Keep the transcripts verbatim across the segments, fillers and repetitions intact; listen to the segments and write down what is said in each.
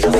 Drop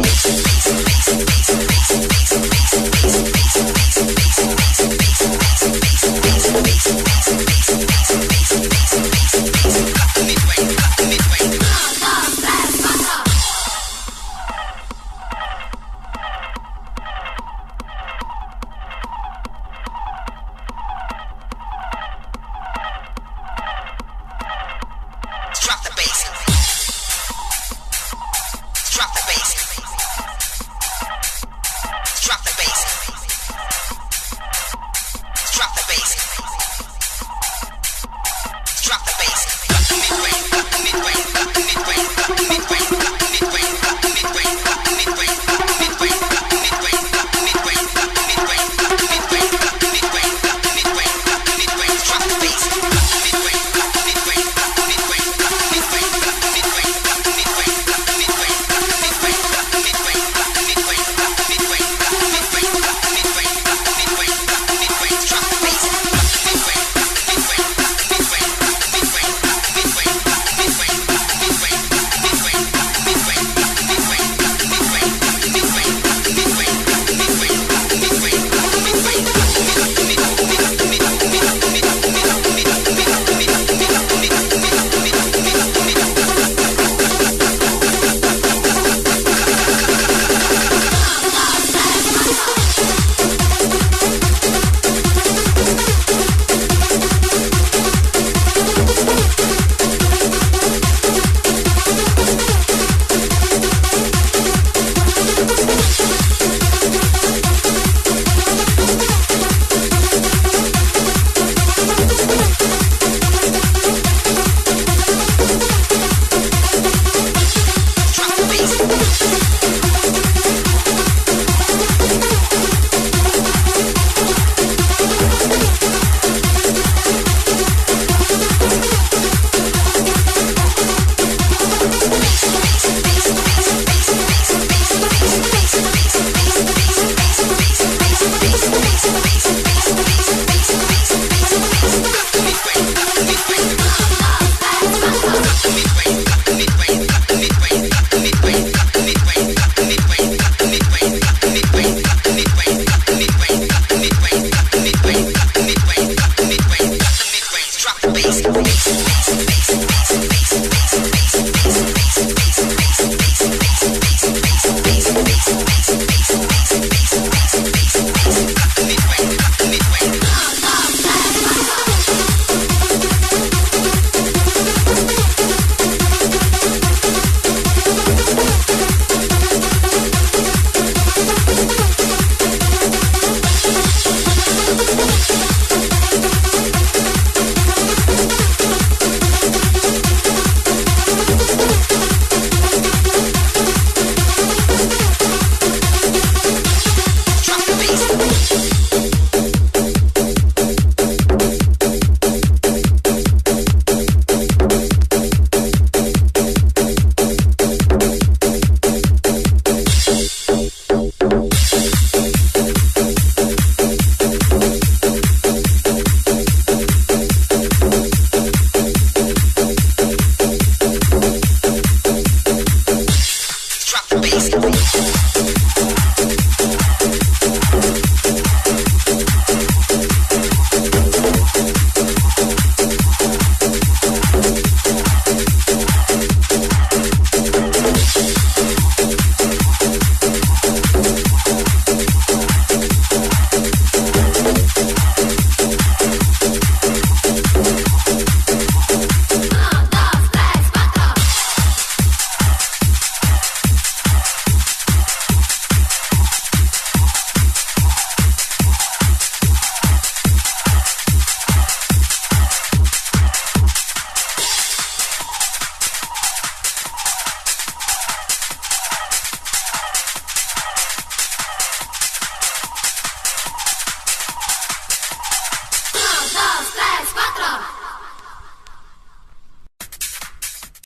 the bass.